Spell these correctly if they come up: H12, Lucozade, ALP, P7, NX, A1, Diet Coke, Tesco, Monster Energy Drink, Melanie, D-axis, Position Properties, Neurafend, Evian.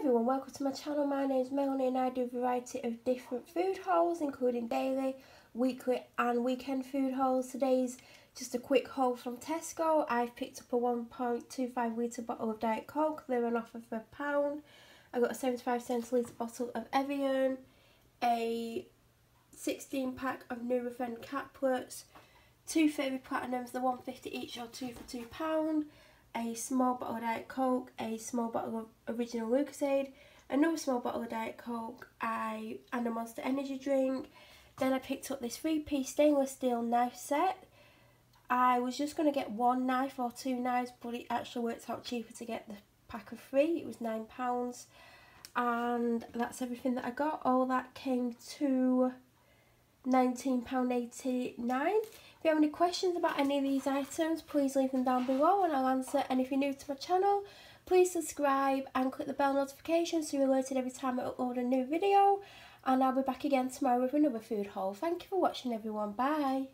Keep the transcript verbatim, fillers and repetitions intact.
everyone, welcome to my channel. My name is Melanie and I do a variety of different food hauls, including daily, weekly and weekend food hauls. Today's just a quick haul from Tesco. I've picked up a one point two five litre bottle of Diet Coke. They were on offer for a pound. I got a seventy-five centilitre bottle of Evian, a sixteen pack of Neurafend caplets, two favourite platinums, the one fifty each or two for two pounds. A small bottle of Diet Coke, a small bottle of original Lucozade, another small bottle of Diet Coke, I, and a Monster Energy drink. Then I picked up this three-piece stainless steel knife set. I was just going to get one knife or two knives, but it actually worked out cheaper to get the pack of three. It was nine pounds. And that's everything that I got. All that came to nineteen pounds eighty-nine. If you have any questions about any of these items, please leave them down below and I'll answer. And if you're new to my channel, please subscribe and click the bell notification so you're alerted every time I upload a new video. And I'll be back again tomorrow with another food haul. Thank you for watching, everyone. Bye.